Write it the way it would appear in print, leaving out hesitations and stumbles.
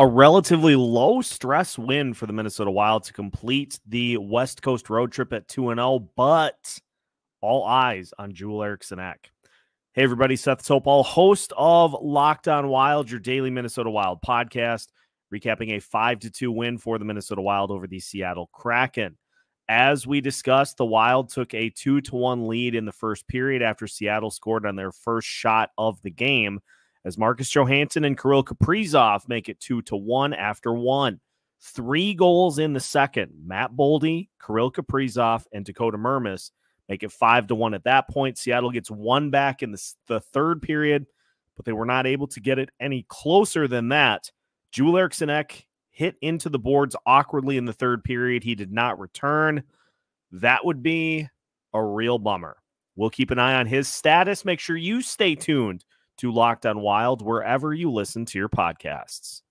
a relatively low-stress win for the Minnesota Wild to complete the West Coast road trip at 2-0, but all eyes on Joel Eriksson Ek. Hey, everybody, Seth Topol, host of Locked on Wild, your daily Minnesota Wild podcast, recapping a 5-2 win for the Minnesota Wild over the Seattle Kraken. As we discussed, the Wild took a 2-1 lead in the first period after Seattle scored on their first shot of the game, as Marcus Johansson and Kirill Kaprizov make it 2-1 after one. 3 goals in the second. Matt Boldy, Kirill Kaprizov, and Dakota Mermis make it 5-1 at that point. Seattle gets 1 back in the third period, but they were not able to get it any closer than that. Joel Eriksson Ek hit into the boards awkwardly in the third period. He did not return. That would be a real bummer. We'll keep an eye on his status. Make sure you stay tuned to Locked on Wild wherever you listen to your podcasts.